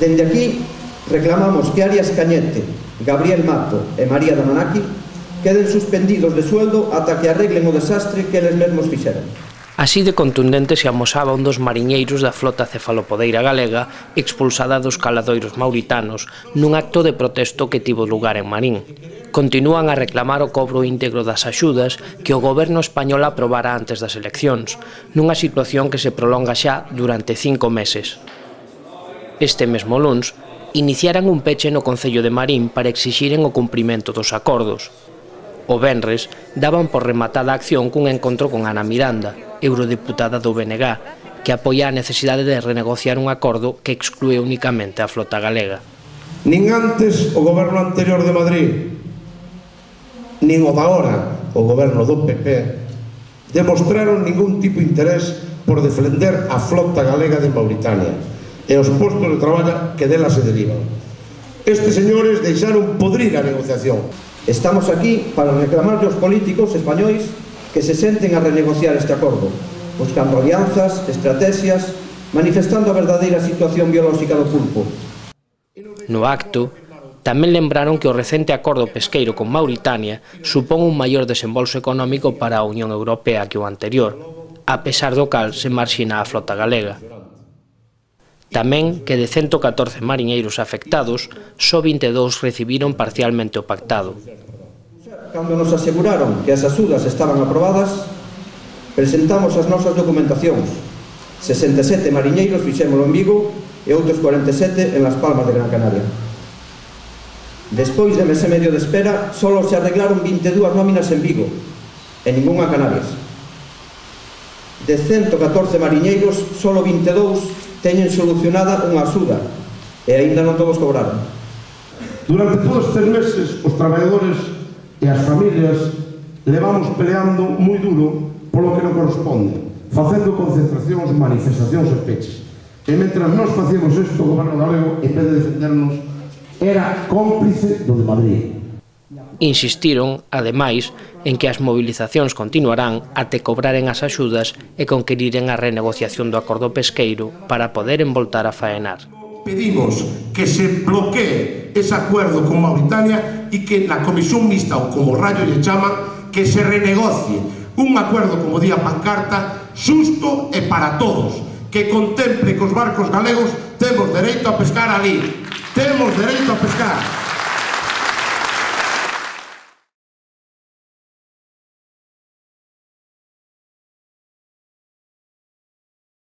Dende aquí reclamamos que Arias Cañete, Gabriel Mato e María Damanaki queden suspendidos de sueldo ata que arreglen o desastre que eles mesmos fixeron. Así de contundente se amosaba un dos mariñeiros da flota cefalopodeira galega expulsada dos caladoiros mauritanos nun acto de protesto que tivo lugar en Marín. Continúan a reclamar o cobro íntegro das axudas que o goberno español aprobara antes das eleccións, nunha situación que se prolonga xa durante 5 meses. Este mesmo luns, iniciaran un peche no Concello de Marín para exixiren o cumprimento dos acordos. O venres daban por rematada a acción cun encontro con Ana Miranda, eurodeputada do BNG, que apoia a necesidade de renegociar un acordo que exclúe únicamente a flota galega. Nin antes o goberno anterior de Madrid, nin o da hora o goberno do PP, demostraron ningún tipo de interés por defender a flota galega de Mauritania e os postos de traballo que dela se derivan. Estes señores deixaron podrir a negociación. Estamos aquí para reclamar aos políticos españois que se senten a renegociar este acordo, buscando alianzas, estrategias, manifestando a verdadeira situación biolóxica do pulpo. No acto, tamén lembraron que o recente acordo pesqueiro con Mauritania supón un maior desembolso económico para a Unión Europea que o anterior, a pesar do cal se marxina a flota galega. Tamén que de 114 mariñeiros afectados, só 22 recibiron parcialmente o pactado. Cando nos aseguraron que as axudas estaban aprobadas, presentamos as nosas documentacións. 67 mariñeiros fixémolo en Vigo e outros 47 en Las Palmas de Gran Canaria. Despois de mes e medio de espera, só se arreglaron 22 nóminas en Vigo, e ninguna Canarias. De 114 mariñeiros, só 22 teñen solucionada unha axuda, e aínda non todos cobraron. Durante todos estes meses, os traballadores e as familias levamos peleando moi duro polo que non corresponde, facendo concentracións, manifestacións e peches. E mentras nós facíamos isto, o goberno galego, en vez de defendernos, era cómplice do de Madrid. Insistiron, ademais, en que as mobilizacións continuarán até cobraren as axudas e conquiriren a renegociación do acordo pesqueiro para poderen voltar a faenar. Pedimos que se bloquee ese acuerdo con Mauritania y que la comisión mixta, o como rayos le llaman, que se renegocie un acuerdo, como día pancarta, justo y para todos, que contemple que los barcos galegos tenemos derecho a pescar allí, tenemos derecho a pescar.